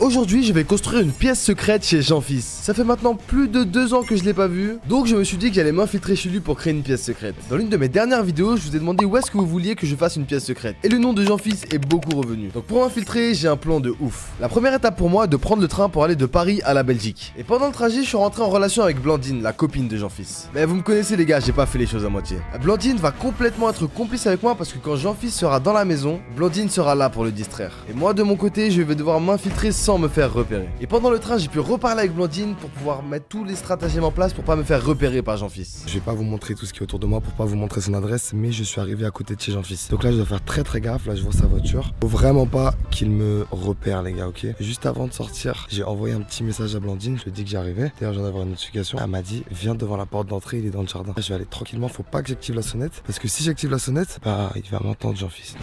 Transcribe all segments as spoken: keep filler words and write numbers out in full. Aujourd'hui, je vais construire une pièce secrète chez Jeanfils. Ça fait maintenant plus de deux ans que je l'ai pas vu, donc je me suis dit que j'allais m'infiltrer chez lui pour créer une pièce secrète. Dans l'une de mes dernières vidéos, je vous ai demandé où est-ce que vous vouliez que je fasse une pièce secrète, et le nom de Jeanfils est beaucoup revenu. Donc pour m'infiltrer, j'ai un plan de ouf. La première étape pour moi est de prendre le train pour aller de Paris à la Belgique. Et pendant le trajet, je suis rentré en relation avec Blandine, la copine de Jeanfils. Mais vous me connaissez les gars, j'ai pas fait les choses à moitié. Blandine va complètement être complice avec moi parce que quand Jeanfils sera dans la maison, Blandine sera là pour le distraire. Et moi de mon côté, je vais devoir m'infiltrer sans me faire repérer. Et pendant le train, j'ai pu reparler avec Blandine pour pouvoir mettre tous les stratagèmes en place pour pas me faire repérer par Jeanfils. Je vais pas vous montrer tout ce qui est autour de moi pour pas vous montrer son adresse, mais je suis arrivé à côté de chez Jeanfils. Donc là, je dois faire très très gaffe, là je vois sa voiture. Faut vraiment pas qu'il me repère les gars, ok? Juste avant de sortir, j'ai envoyé un petit message à Blandine, je lui ai dit que j'arrivais. D'ailleurs, j'en ai avoir une notification. Elle m'a dit "Viens devant la porte d'entrée, il est dans le jardin." Là, je vais aller tranquillement, faut pas que j'active la sonnette parce que si j'active la sonnette, bah il va m'entendre Jeanfils.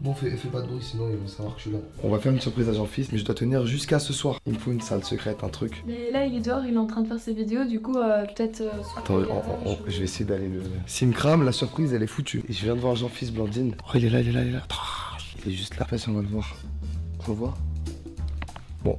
Bon, fais, fais pas de bruit, sinon ils vont savoir que je suis là. On va faire une surprise à Jeanfils, mais je dois tenir jusqu'à ce soir. Il me faut une salle secrète, un truc. Mais là, il est dehors, il est en train de faire ses vidéos, du coup, euh, peut-être. Euh, Attends, on, on, on, je vais essayer d'aller le. S'il me crame, la surprise, elle est foutue. Et je viens de voir Jeanfils, Blandine. Oh, il est là, il est là, il est là. Il est juste là. Vas-y, on va le voir. On le voit. Bon.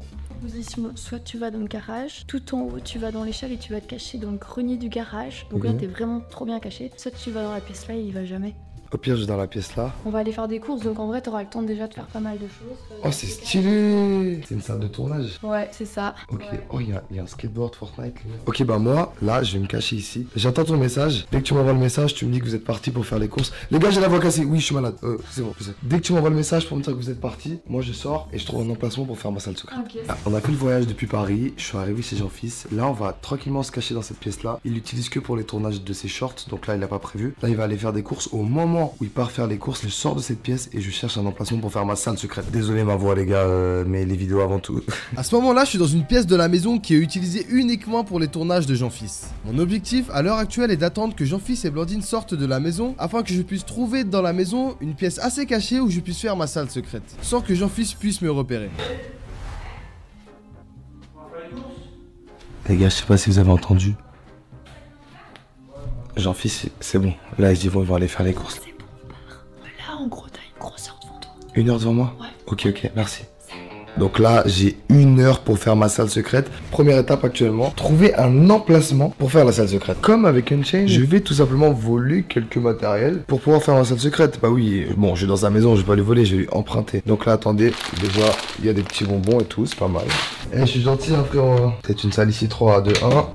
Soit tu vas dans le garage, tout en haut tu vas dans l'échelle et tu vas te cacher dans le grenier du garage. Donc okay. Là, t'es vraiment trop bien caché. Soit tu vas dans la pièce là et il va jamais. Au pire, je vais dans la pièce là. On va aller faire des courses, donc en vrai, t'auras le temps déjà de faire pas mal de choses. Oh, c'est stylé! C'est une salle de tournage? Ouais, c'est ça. Ok, ouais. Oh, il y, y a un skateboard Fortnite. Là. Ok, bah moi, là, je vais me cacher ici. J'attends ton message. Dès que tu m'envoies le message, tu me dis que vous êtes parti pour faire les courses. Les gars, j'ai la voix cassée. Oui, je suis malade. Euh, c'est bon. Dès que tu m'envoies le message pour me dire que vous êtes parti, moi, je sors et je trouve un emplacement pour faire ma salle secrète. Okay. Ah, on a fait le voyage depuis Paris. Je suis arrivé chez Jeanfils. Là, on va tranquillement se cacher dans cette pièce là. Il l'utilise que pour les tournages de ses shorts, donc là, il l'a pas prévu. Là, il va aller faire des courses au moment où il part faire les courses, je sors de cette pièce et je cherche un emplacement pour faire ma salle secrète. Désolé ma voix les gars, euh, mais les vidéos avant tout. À ce moment là, je suis dans une pièce de la maison qui est utilisée uniquement pour les tournages de Jeanfils. Mon objectif à l'heure actuelle est d'attendre que Jeanfils et Blandine sortent de la maison afin que je puisse trouver dans la maison une pièce assez cachée où je puisse faire ma salle secrète sans que Jeanfils puisse me repérer. Les gars, je sais pas si vous avez entendu. Jeanfils, c'est bon. Là, je dis bon, ils vont aller faire les courses. C'est bon, on part. Là, en gros, t'as une grosse heure devant toi. Une heure devant moi? Ouais. Ok, ok, merci. Donc là, j'ai une heure pour faire ma salle secrète. Première étape actuellement, trouver un emplacement pour faire la salle secrète. Comme avec Unchained, je vais tout simplement voler quelques matériels pour pouvoir faire ma salle secrète. Bah oui, bon, je suis dans sa maison, je vais pas lui voler, je vais lui emprunter. Donc là, attendez, déjà, il y a des petits bonbons et tout, c'est pas mal. Eh, je suis gentil, hein, frérot. Peut-être une salle ici, trois, deux, un.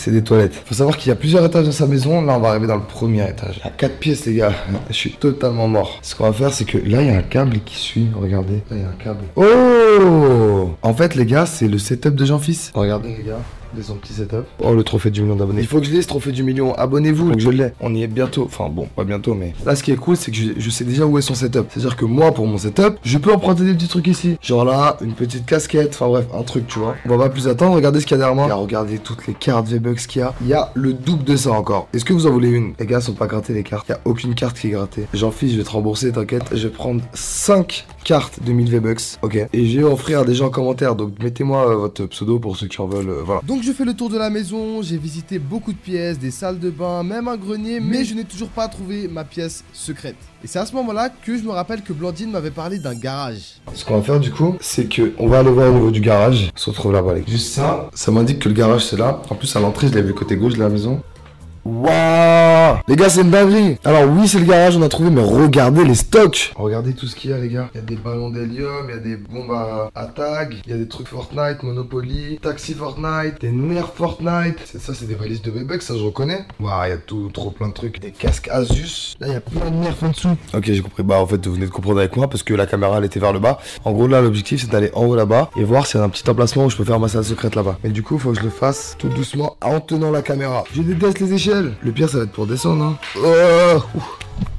C'est des toilettes. Faut savoir qu'il y a plusieurs étages dans sa maison. Là, on va arriver dans le premier étage. Il y a quatre pièces, les gars. Je suis totalement mort. Ce qu'on va faire, c'est que là, il y a un câble qui suit. Regardez. Là, il y a un câble. Oh! En fait, les gars, c'est le setup de Jeanfils. Regardez, les gars. De son petit setup. Oh, le trophée du million d'abonnés. Il faut que je l'ai, ce trophée du million. Abonnez-vous. Je l'ai. On y est bientôt. Enfin, bon, pas bientôt, mais là, ce qui est cool, c'est que je, je sais déjà où est son setup. C'est-à-dire que moi, pour mon setup, je peux emprunter des petits trucs ici. Genre là, une petite casquette. Enfin, bref, un truc, tu vois. On va pas plus attendre. Regardez ce qu'il y a derrière moi. Il y a, regardez toutes les cartes V-Bucks qu'il y a. Il y a le double de ça encore. Est-ce que vous en voulez une? Les gars, sont pas grattés les cartes. Il y a aucune carte qui est grattée. J'en fiche, je vais te rembourser, t'inquiète. Je vais prendre cinq cartes de mille V-Bucks. Ok. Et je vais offrir à des gens en commentaire. Donc, mettez-moi euh, votre pseudo pour ceux qui en veulent. Euh, voilà. Donc, Donc je fais le tour de la maison, j'ai visité beaucoup de pièces, des salles de bain, même un grenier, mais je n'ai toujours pas trouvé ma pièce secrète. Et c'est à ce moment-là que je me rappelle que Blandine m'avait parlé d'un garage. Ce qu'on va faire du coup, c'est que on va aller voir au niveau du garage. On se retrouve là-bas. Juste ça, ça m'indique que le garage c'est là. En plus à l'entrée, je l'ai vu côté gauche de la maison. Waouh! Les gars, c'est une dinguerie! Alors, oui, c'est le garage, on a trouvé, mais regardez les stocks! Regardez tout ce qu'il y a, les gars. Il y a des ballons d'hélium, il y a des bombes à, à tag, il y a des trucs Fortnite, Monopoly, Taxi Fortnite, des nerfs Fortnite. Ça, c'est des valises de V-Bucks, ça, je reconnais. Waouh, il y a tout, trop plein de trucs. Des casques Asus. Là, il y a plein de nerfs en dessous. Ok, j'ai compris. Bah, en fait, vous venez de comprendre avec moi parce que la caméra, elle était vers le bas. En gros, là, l'objectif, c'est d'aller en haut là-bas et voir s'il y a un petit emplacement où je peux faire ma salle secrète là-bas. Mais du coup, faut que je le fasse tout doucement en tenant la caméra. Je déteste les échelles. Le pire, ça va être pour descendre, hein. Oh, ouf.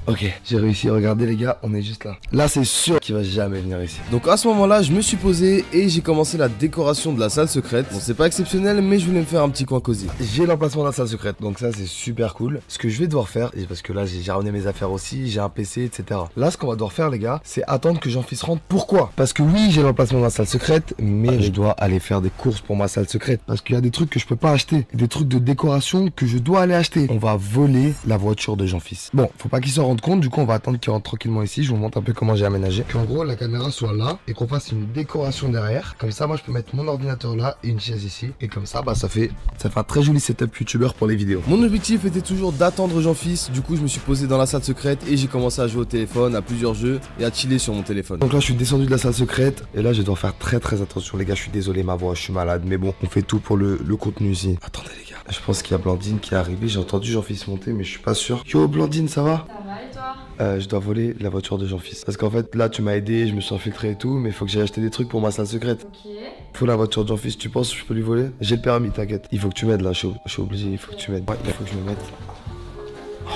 Ok, j'ai réussi, regardez les gars, on est juste là. Là c'est sûr qu'il va jamais venir ici. Donc à ce moment là, je me suis posé et j'ai commencé la décoration de la salle secrète. Bon, c'est pas exceptionnel, mais je voulais me faire un petit coin cosy. J'ai l'emplacement de la salle secrète, donc ça c'est super cool. Ce que je vais devoir faire, parce que là j'ai ramené mes affaires aussi, j'ai un P C, etc. Là ce qu'on va devoir faire les gars, c'est attendre que Jeanfils rentre. Pourquoi? Parce que oui, j'ai l'emplacement de la salle secrète, mais ah, je dois aller faire des courses pour ma salle secrète. Parce qu'il y a des trucs que je peux pas acheter, des trucs de décoration que je dois aller acheter. On va voler la voiture de Jeanfils. Bon, faut pas qu'il se rende votre compte. Du coup on va attendre qu'il rentre tranquillement ici. Je vous montre un peu comment j'ai aménagé, qu'en gros la caméra soit là et qu'on fasse une décoration derrière. Comme ça moi je peux mettre mon ordinateur là et une chaise ici. Et comme ça bah ça fait, ça fait un très joli setup youtubeur pour les vidéos. Mon objectif était toujours d'attendre Jeanfils. Du coup je me suis posé dans la salle secrète et j'ai commencé à jouer au téléphone, à plusieurs jeux et à chiller sur mon téléphone. Donc là je suis descendu de la salle secrète et là je dois faire très très attention les gars. Je suis désolé ma voix, je suis malade, mais bon on fait tout pour le, le contenu ici. Attendez les gars, je pense qu'il y a Blandine qui est arrivée. J'ai entendu Jeanfils monter mais je suis pas sûr. Yo Blandine, ça va? Ça va et toi? Euh, je dois voler la voiture de Jeanfils. Parce qu'en fait, là, tu m'as aidé, je me suis infiltré et tout, mais faut que j'aille acheter des trucs pour ma salle secrète. Ok. Faut la voiture de Jeanfils, tu penses que je peux lui voler? J'ai le permis, t'inquiète. Il faut que tu m'aides là, je suis, je suis obligé, il faut que tu m'aides. Ouais, il faut que je me mette. Oh.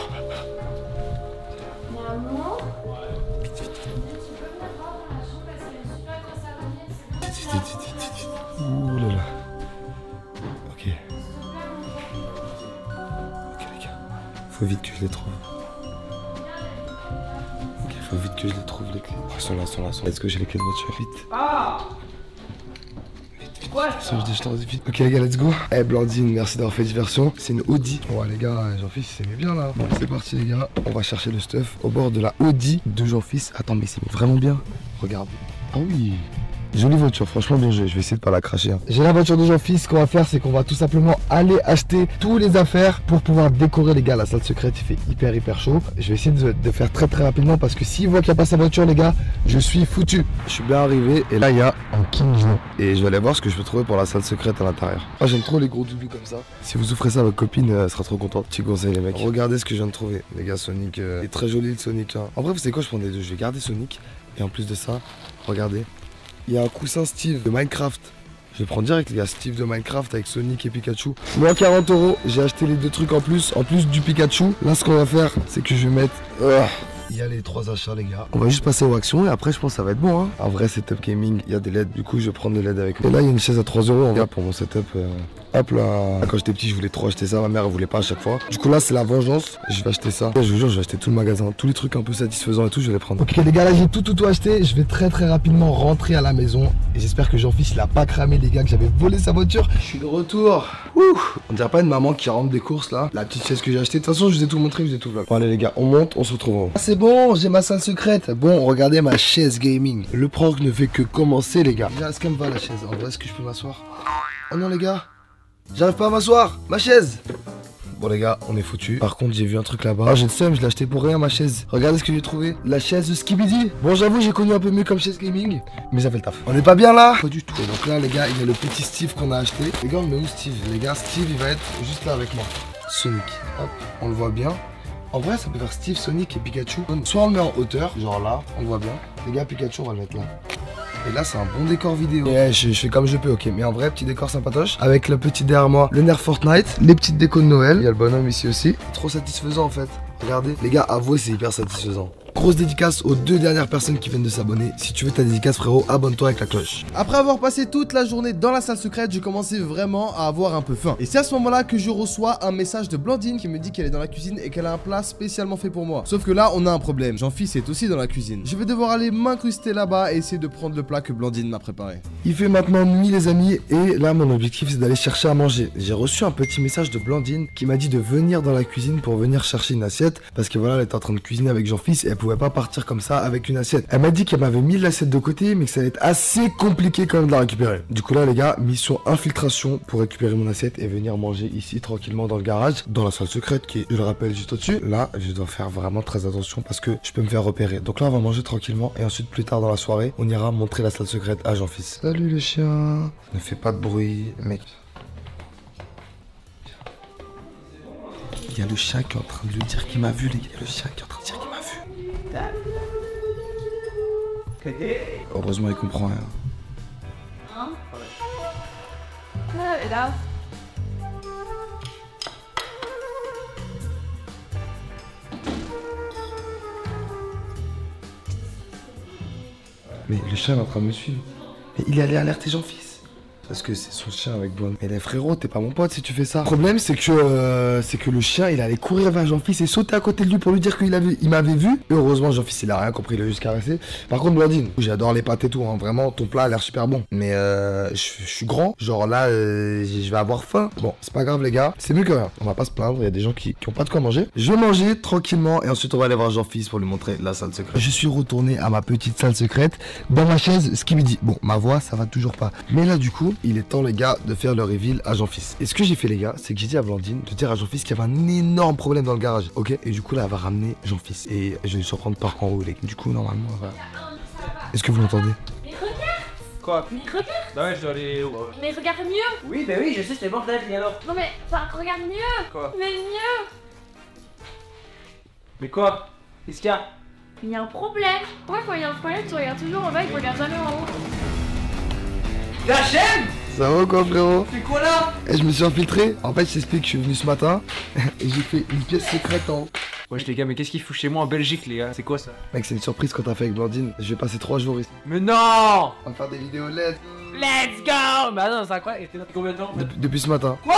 Mon amour? Ouais. Vite, vite, vite. Tu peux venir voir dans la chambre parce qu'elle est super grosse à venir, c'est bon? Vite, vite, vite, vite. Ouh là là. Ok. Ok, les gars. Faut vite que je les trouve. Vite que je les trouve les clés. Oh, sont là, sont là, sont là. Est-ce que j'ai les clés de voiture? Vite. Ah vite, vite. Quoi ça, je dis, je t'en dis vite. Ok les gars, let's go. Eh hey, Blandine, merci d'avoir fait diversion. C'est une Audi. Ouais les gars, Jeanfils il s'aimait bien là. Bon, c'est parti les gars. On va chercher le stuff au bord de la Audi de Jeanfils. Attends mais c'est vraiment bien. Regarde. Ah oui. Jolie voiture, franchement bien joué, je vais essayer de pas la cracher hein. J'ai la voiture de Jeanfils, ce qu'on va faire c'est qu'on va tout simplement aller acheter tous les affaires pour pouvoir décorer les gars la salle secrète. Il fait hyper hyper chaud, je vais essayer de, de faire très très rapidement parce que s'il voit qu'il n'y a pas sa voiture les gars, je suis foutu. Je suis bien arrivé et là il y a un king et je vais aller voir ce que je peux trouver pour la salle secrète à l'intérieur. Ah j'aime trop les gros doudous comme ça. Si vous offrez ça à votre copine, elle sera trop contente. Petit conseil les mecs. Regardez ce que je viens de trouver les gars. Sonic, euh... il est très joli le Sonic hein. En vrai vous savez quoi, je prends les deux, je vais garder Sonic et en plus de ça, regardez. Il y a un coussin Steve de Minecraft. Je vais prendre direct les gars, Steve de Minecraft avec Sonic et Pikachu. Moins quarante euros, j'ai acheté les deux trucs en plus, en plus du Pikachu. Là ce qu'on va faire, c'est que je vais mettre... Euh... Il y a les trois achats les gars. On va juste passer aux actions et après je pense que ça va être bon hein. Un vrai setup gaming, il y a des L E D, du coup je vais prendre des L E D avec moi. Et là il y a une chaise à trois euros en vrai pour mon setup. Euh... Hop là. Quand j'étais petit je voulais trop acheter ça, ma mère elle voulait pas à chaque fois. Du coup là c'est la vengeance, je vais acheter ça. Je vous jure je vais acheter tout le magasin, tous les trucs un peu satisfaisants et tout je vais les prendre. Ok les gars là j'ai tout tout tout acheté, je vais très très rapidement rentrer à la maison. Et j'espère que Jeanfils il a pas cramé les gars, que j'avais volé sa voiture. Je suis de retour. Ouh, on dirait pas une maman qui rentre des courses là. La petite chaise que j'ai achetée, de toute façon je vous ai tout montré, je vous ai tout vlog. Bon allez les gars, on monte, on se retrouve en haut. C'est bon, j'ai ma salle secrète. Bon, regardez ma chaise gaming. Le prank ne fait que commencer, les gars. Déjà, est-ce qu'elle me va la chaise? En vrai, est-ce que je peux m'asseoir? Oh non, les gars, j'arrive pas à m'asseoir. Ma chaise. Bon, les gars, on est foutus. Par contre, j'ai vu un truc là-bas. Ah, j'ai le seum, je l'ai acheté pour rien, ma chaise. Regardez ce que j'ai trouvé. La chaise de Skibidi. Bon, j'avoue, j'ai connu un peu mieux comme chaise gaming, mais ça fait le taf. On est pas bien là? Pas du tout. Et donc là, les gars, il y a le petit Steve qu'on a acheté. Les gars, on met où Steve? Les gars, Steve, il va être juste là avec moi. Sonic. Hop, on le voit bien. En vrai, ça peut faire Steve, Sonic et Pikachu. Soit on le met en hauteur, genre là, on le voit bien. Les gars, Pikachu, on va le mettre là. Et là, c'est un bon décor vidéo. Ouais, je, je fais comme je peux, ok. Mais en vrai, petit décor sympatoche. Avec le petit derrière moi, le nerf Fortnite, les petites décos de Noël. Il y a le bonhomme ici aussi. Trop satisfaisant en fait. Regardez. Les gars, avouez, c'est hyper satisfaisant. Grosse dédicace aux deux dernières personnes qui viennent de s'abonner. Si tu veux ta dédicace frérot, abonne-toi avec la cloche. Après avoir passé toute la journée dans la salle secrète, je commençais vraiment à avoir un peu faim. Et c'est à ce moment-là que je reçois un message de Blandine qui me dit qu'elle est dans la cuisine et qu'elle a un plat spécialement fait pour moi. Sauf que là, on a un problème. Jeanfils est aussi dans la cuisine. Je vais devoir aller m'incruster là-bas et essayer de prendre le plat que Blandine m'a préparé. Il fait maintenant nuit les amis et là mon objectif c'est d'aller chercher à manger. J'ai reçu un petit message de Blandine qui m'a dit de venir dans la cuisine pour venir chercher une assiette parce que voilà, elle est en train de cuisiner avec Jeanfils et elle pouvait pas partir comme ça avec une assiette. Elle m'a dit qu'elle m'avait mis l'assiette de côté mais que ça allait être assez compliqué quand même de la récupérer. Du coup là les gars, mission infiltration pour récupérer mon assiette et venir manger ici tranquillement dans le garage, dans la salle secrète qui est, je le rappelle, juste au-dessus. Là je dois faire vraiment très attention parce que je peux me faire repérer. Donc là on va manger tranquillement et ensuite plus tard dans la soirée on ira montrer la salle secrète à Jeanfils. Salut le chien. Ne fais pas de bruit mec. Il y a le chien qui est en train de lui dire qu'il m'a vu les gars. Il y a le chien qui est en train de dire qu'il m'a vu. Heureusement il comprend rien. Hein? Là, et là. Mais le chat est en train de me suivre. Mais il est allé alerter Jeanfils. Parce que c'est son chien avec Blonde. Mais les frérots, t'es pas mon pote si tu fais ça. Le problème, c'est que euh, c'est que le chien, il allait courir vers Jeanfils et sauter à côté de lui pour lui dire qu'il avait, il m'avait vu. Et heureusement, Jeanfils, il a rien compris, il a juste caressé. Par contre, Blandine, j'adore les pâtes et tout, hein. Vraiment, ton plat a l'air super bon. Mais euh, je suis grand, genre là, euh, je vais avoir faim. Bon, c'est pas grave, les gars, c'est mieux que rien. On va pas se plaindre, il y a des gens qui, qui ont pas de quoi manger. Je vais manger tranquillement et ensuite, on va aller voir Jeanfils pour lui montrer la salle secrète. Je suis retourné à ma petite salle secrète, dans ma chaise, Skibidi. Bon, ma voix, ça va toujours pas. Mais là, du coup, il est temps, les gars, de faire le reveal à Jeanfils. Et ce que j'ai fait, les gars, c'est que j'ai dit à Blandine de dire à Jeanfils qu'il y avait un énorme problème dans le garage. Ok. Et du coup, là, elle va ramener Jeanfils. Et je vais lui surprendre par en haut, les gars. Du coup, normalement, elle va... Est-ce que vous l'entendez? Mais regarde. Quoi? Mais regarde. Bah ouais, je dois aller... Mais regarde mieux. Oui, bah oui, je sais, c'est bordel, mais alors... Non, mais enfin, regarde mieux. Quoi? Mais mieux. Mais quoi? Qu'est-ce qu'il y a? Il y a un problème. Pourquoi quand il y a un problème, tu regardes toujours en bas et tu regardes jamais en haut? La chaîne! Ça va quoi, frérot? Tu fais quoi là? Et je me suis infiltré. En fait, je t'explique, je suis venu ce matin et j'ai fait une pièce secrète en haut. Wesh les gars, mais qu'est-ce qu'il fout chez moi en Belgique, les gars? C'est quoi ça? Mec, c'est une surprise quand t'as fait avec Blandine. Je vais passer trois jours ici. Mais non! On va faire des vidéos, let's go! Let's go! Bah non, c'est quoi? Et t'es là depuis combien de temps? Depuis ce matin. Quoi?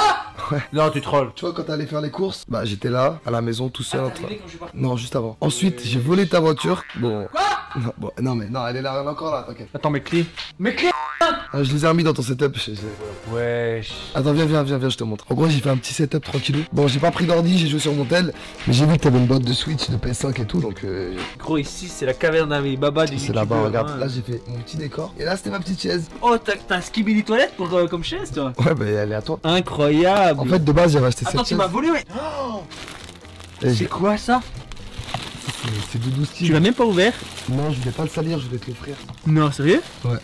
Ouais. Non, tu trolls. Tu vois, quand t'es allé faire les courses, bah j'étais là, à la maison, tout seul. Ah, quand je suis parti? Non, juste avant. Ensuite, euh... j'ai volé ta voiture. Bon. Quoi? Non, bon, non, mais non, elle est là, elle est encore là, t'inquiète. Attends, mes clés. Mes clés! Ah, je les ai remis dans ton setup. Wesh. Attends, viens, viens, viens, viens, je te montre. En gros, j'ai fait un petit setup tranquillou. Bon, j'ai pas pris d'ordi, j'ai joué sur mon tel. Mais j'ai vu que t'avais une boîte de Switch, de P S cinq et tout. Donc, euh... gros, ici, c'est la caverne avec Baba du. C'est là-bas, regarde. Hein. Là, j'ai fait mon petit décor. Et là, c'était ma petite chaise. Oh, t'as un Skibidi toilette pour, euh, comme chaise, toi? Ouais, bah, elle est à toi. Incroyable. En fait, de base, j'avais acheté. Attends, cette chaise. Attends, tu m'as volé, ouais. Oh, c'est quoi ça? C'est de douze. Tu l'as même pas ouvert? Non, je voulais pas le salir, je voulais te l'offrir. Non, sérieux? Ouais.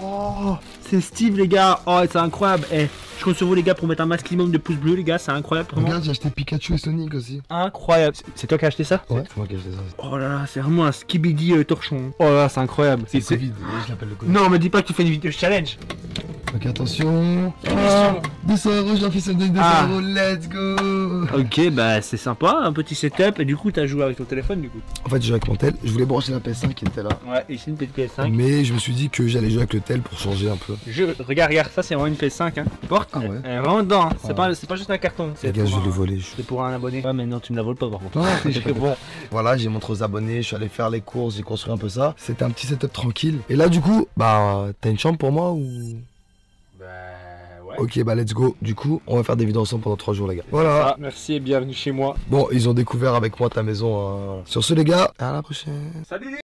Oh, c'est Steve, les gars. Oh, c'est incroyable. Eh, je compte sur vous, les gars, pour mettre un maximum de pouces bleus, les gars. C'est incroyable. Vraiment. Regarde, j'ai acheté Pikachu et Sonic aussi. Incroyable. C'est toi qui as acheté ça? Ouais, c'est moi qui ai acheté ça. Oh là là, c'est vraiment un Skibidi euh, torchon. Oh là là, c'est incroyable. C'est Covid. Je l'appelle le Covid. Non, me dis pas que tu fais une vidéo challenge. Ok, attention. Ah, deux cents euros, j'ai fait ça de deux cents euros, let's go. Ok, bah c'est sympa, un petit setup. Et du coup, t'as joué avec ton téléphone, du coup? En fait, j'ai joué avec mon tel. Je voulais brancher la P S cinq qui était là. Ouais, ici une petite P S cinq. Mais je me suis dit que j'allais jouer avec le tel pour changer un peu. Je... Regarde, regarde, ça c'est vraiment une P S cinq. Hein. Porte, ah ouais. Elle est vraiment dedans. Hein. C'est ah pas, pas juste un carton. Les gars, je vais le voler. C'est pour un abonné. Ouais, mais non, tu me la voles pas, par contre. Ah, voilà, j'ai montré aux abonnés, je suis allé faire les courses, j'ai construit un peu ça. C'était un petit setup tranquille. Et là, du coup, bah, t'as une chambre pour moi ou? Bah ouais. Ok, bah let's go. Du coup, on va faire des vidéos ensemble pendant trois jours, les gars. Voilà. Ah, merci et bienvenue chez moi. Bon, ils ont découvert avec moi ta maison. Euh... Sur ce, les gars, à la prochaine. Salut.